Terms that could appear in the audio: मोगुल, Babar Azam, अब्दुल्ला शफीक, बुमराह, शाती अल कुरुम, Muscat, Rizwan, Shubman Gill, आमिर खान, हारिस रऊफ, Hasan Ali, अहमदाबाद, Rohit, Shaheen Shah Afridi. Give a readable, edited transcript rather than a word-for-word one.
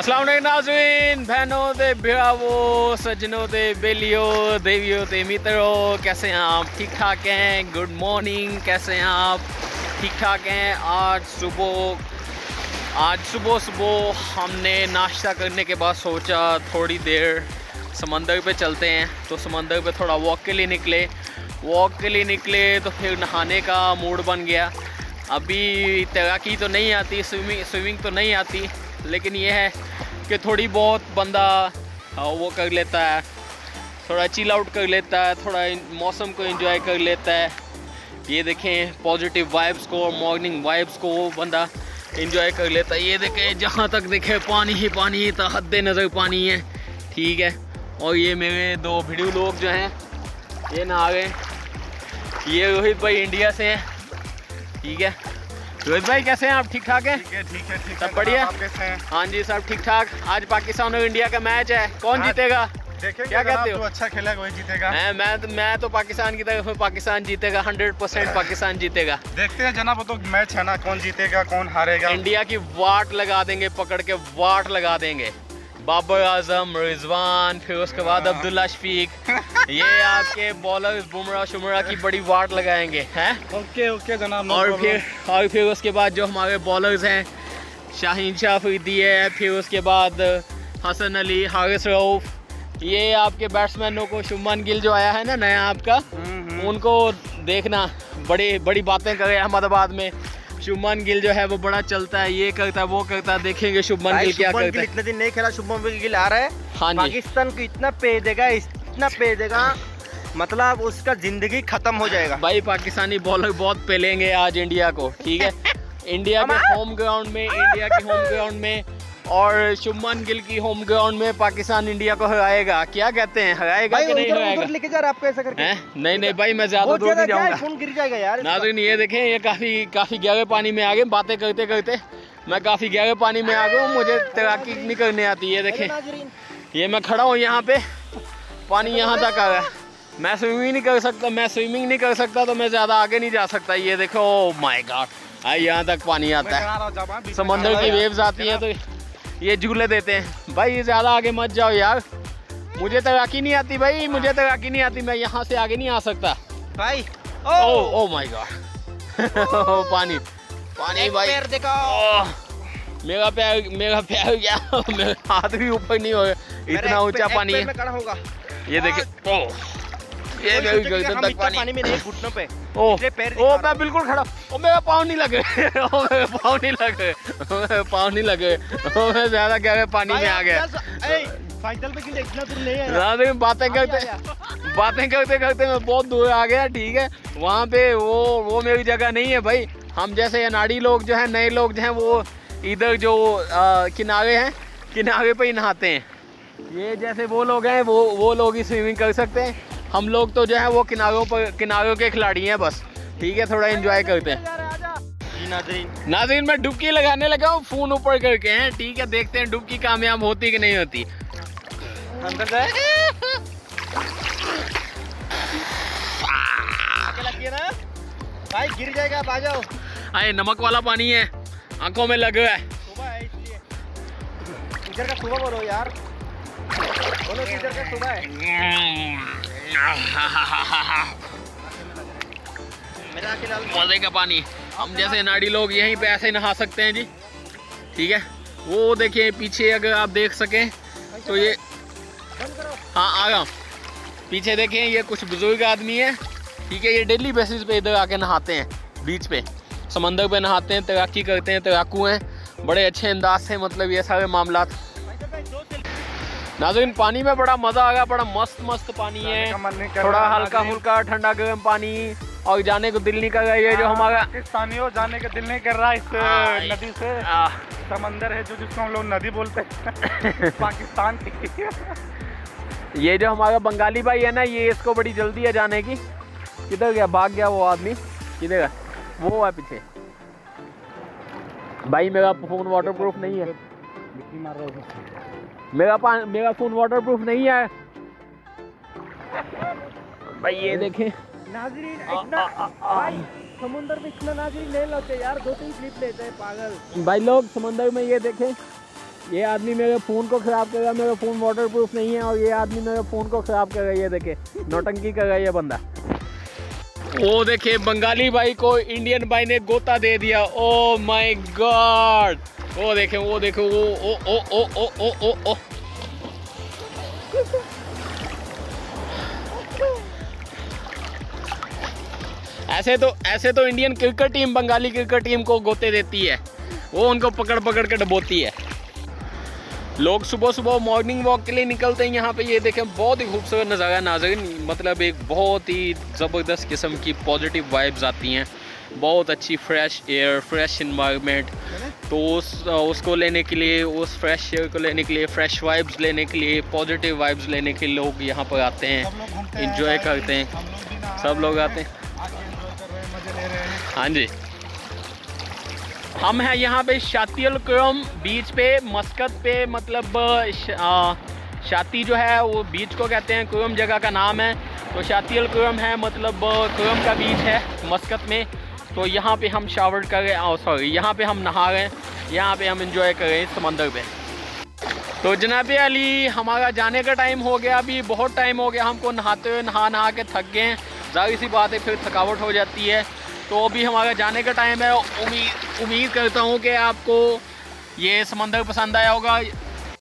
अस्सलाम वालेकुम नाज़रीन, बहनों दे भ्रावो, सज्जनों दे बेलियो, देवियों दे मित्रों, कैसे हैं आप? ठीक ठाक हैं? गुड मॉर्निंग, कैसे हैं आप? ठीक ठाक हैं? आज सुबह हमने नाश्ता करने के बाद सोचा थोड़ी देर समंदर पे चलते हैं, तो समंदर पे थोड़ा वॉक के लिए निकले तो फिर नहाने का मूड बन गया। अभी तैराकी तो नहीं आती, स्विमिंग तो नहीं आती, लेकिन यह है कि थोड़ी बहुत बंदा वो कर लेता है, थोड़ा चिल आउट कर लेता है, थोड़ा मौसम को एंजॉय कर लेता है। ये देखें, पॉजिटिव वाइब्स को, मॉर्निंग वाइब्स को बंदा एंजॉय कर लेता है। ये देखें, जहाँ तक देखें पानी ही पानी, हद नज़र पानी है, ठीक है। और ये मेरे दो वीडियो लोग जो हैं ये नहा गए। ये रोहित भाई इंडिया से हैं, ठीक है। रोहित भाई कैसे हैं आप? ठीक ठाक हैं? ठीक है सब बढ़िया है? हाँ जी, सब ठीक ठाक। आज पाकिस्तान और इंडिया का मैच है, कौन जीतेगा? क्या कहते हो? अच्छा खेला, कोई जीतेगा। मैं तो पाकिस्तान की तरफ, पाकिस्तान जीतेगा 100%, पाकिस्तान जीतेगा। देखते हैं जनाब, तो मैच है ना, कौन जीतेगा कौन हारेगा। इंडिया की वाट लगा देंगे, पकड़ के वाट लगा देंगे। बाबर आजम, रिजवान, फिर उसके बाद अब्दुल्ला शफीक, ये आपके बॉलर्स बुमराह शुमराह की बड़ी वाट लगाएंगे, हैं? ओके जनाब। और फिर उसके बाद जो हमारे बॉलर्स हैं, शाहीन शाह अफरीदी है, फिर उसके बाद हसन अली, हारिस रऊफ, ये आपके बैट्समैनों को, शुभमन गिल जो आया है ना नया आपका, उनको देखना। बड़ी बड़ी बातें कर रहे हैं अहमदाबाद में। शुभमन गिल जो है वो बड़ा चलता है, ये करता है वो करता है, देखेंगे शुभमन गिल क्या करता है। इतने दिन नहीं खेला, शुभमन गिल आ रहा है। हाँ जी, पाकिस्तान को इतना पे देगा मतलब उसका जिंदगी खत्म हो जाएगा। भाई पाकिस्तानी बॉलर बहुत पेलेंगे आज इंडिया को, ठीक है। इंडिया के होम ग्राउंड में और शुभमन गिल की होम ग्राउंड में पाकिस्तान इंडिया को हराएगा। क्या कहते हैं, हराएगा कि नहीं हराएगा? लेके जा रहा आपको ऐसा करके? नहीं भाई, मैं ज्यादा दूर नहीं जाऊंगा, फोन गिर जाएगा यार। नाज़रीन ये देखें, ये काफी गहरे पानी में आ गए। बातें करते करते मैं काफी गहरे पानी में आ गया हूँ, मुझे तैराकी नहीं करने आती। ये देखें, ये मैं खड़ा हूँ यहाँ पे, पानी यहाँ तक आ रहा है। मैं स्विमिंग नहीं कर सकता तो मैं ज्यादा आगे नहीं जा सकता। ये देखो, माय गॉड, यहाँ तक पानी आता है, समंदर की वेव्स आती है, तो ये झूले देते हैं। भाई ये ज़्यादा आगे मत जाओ यार, मुझे तैराकी नहीं आती, मैं यहाँ से आगे नहीं आ सकता भाई। ओ माय गॉड, पानी भाई, पैर देखो, मेरा पैर गया, मेरा हाथ भी ऊपर नहीं हो गया, इतना ऊंचा पानी है। ये देखे, मैं बिल्कुल खड़ा, मेरा पाँव नहीं लगे, मैं ज्यादा गहरे पानी में आ गया। बातें करते करते मैं बहुत दूर आ गया, ठीक है। वहाँ पे वो मेरी जगह नहीं है भाई। हम जैसे अनाड़ी लोग जो है, नए लोग जो है, वो इधर जो किनारे हैं, किनारे पे ही नहाते हैं। ये जैसे वो लोग हैं, वो लोग ही स्विमिंग कर सकते हैं। हम लोग तो जो है वो किनारों के खिलाड़ी हैं बस, ठीक है। थोड़ा एंजॉय करते हैं। नाज़रीन मैं डुबकी लगाने लगा हूँ, फोन ऊपर करके, हैं, ठीक है। देखते हैं डुबकी कामयाब होती कि नहीं होती। लगी ना भाई, गिर जाएगा, बाजाओ। अरे नमक वाला पानी है, आंखों में लग रहा है। इधर का सुबह बोलो यार, बोलो कि इधर का सुबह है। मजे का पानी। हम जैसे अनाड़ी लोग यहीं पे ऐसे नहा सकते हैं जी, ठीक है। वो देखिए पीछे, अगर आप देख सकें तो ये, हाँ आ गया पीछे, देखें ये कुछ बुजुर्ग आदमी है, ठीक है। ये डेली बेसिस पे इधर आके नहाते हैं, बीच पे समंदर पे नहाते हैं, तैराकी करते हैं, तैराकू हैं, बड़े अच्छे अंदाज से, मतलब ये सारे मामला। नाज़रीन पानी में बड़ा मज़ा आ गया, बड़ा मस्त पानी है, थोड़ा हल्का ठंडा गर्म पानी, और जाने को दिल नहीं कर रहा। ये जो हमारा पाकिस्तानियों, जाने का दिल नहीं कर रहा इस नदी से, समंदर है जो, जिसको हम लोग नदी बोलते हैं पाकिस्तान की। ये जो हमारा बंगाली भाई है ना, ये इसको बड़ी जल्दी है जाने की। किधर गया, भाग गया वो आदमी, किधर गया? वो है पीछे। भाई मेरा फोन वाटर प्रूफ नहीं है, मेरा फोन वाटरप्रूफ नहीं है भाई। ये देखें नाज़रीन, समुंदर में इतना नाज़रीन नहीं लगते यार, 2-3 क्लिप लेते हैं पागल भाई लोग समुंदर में। ये देखें ये आदमी मेरे फ़ोन को ख़राब कर रहा है, मेरा फ़ोन वाटरप्रूफ नहीं है और ये आदमी मेरे फ़ोन को ख़राब कर रहा है। ये देखे नौटंकी कर रहा है ये बंदा। वो देखे बंगाली भाई को इंडियन भाई ने गोता दे दिया। ओ माय गॉड, वो देखे वो देखो वो ओ ओ ओ ओ ओ ओ ओ। ऐसे तो Indian cricket team Bengali cricket team को गोते देती है, वो उनको पकड़ पकड़ के डबोती है। लोग सुबह सुबह मॉर्निंग वॉक के लिए निकलते हैं यहाँ पे। ये देखें बहुत ही खूबसूरत नज़ारा नाज़रीन, मतलब एक बहुत ही ज़बरदस्त किस्म की पॉजिटिव वाइब्स आती हैं, बहुत अच्छी फ्रेश एयर, फ्रेश इन्वायरमेंट। तो उसको लेने के लिए, उस फ्रेश एयर को लेने के लिए, फ्रेश वाइब्स लेने के लिए, पॉजिटिव वाइब्स लेने के लिए लोग यहाँ पर आते हैं, इंजॉय करते हैं। सब लोग आते हैं, हाँ जी। हम हैं यहाँ पे शाती अल कुरुम बीच पे, मस्कत पे, मतलब शाती जो है वो बीच को कहते हैं, कुरुम जगह का नाम है। तो शाती अल कुरुम है, मतलब कुरुम का बीच है मस्कत में। तो यहाँ पे हम शावर कर रहे हैं, सॉरी यहाँ पे हम नहा रहे हैं, यहाँ पे हम इंजॉय कर रहे हैं समंदर पे। तो जनाब अली हमारा जाने का टाइम हो गया, अभी बहुत टाइम हो गया हमको नहाते हुए, नहा के थक गए हैं, ज़ाहिर सी बात है फिर थकावट हो जाती है। तो अभी हमारा जाने का टाइम है। उम्मीद करता हूँ कि आपको ये समंदर पसंद आया होगा।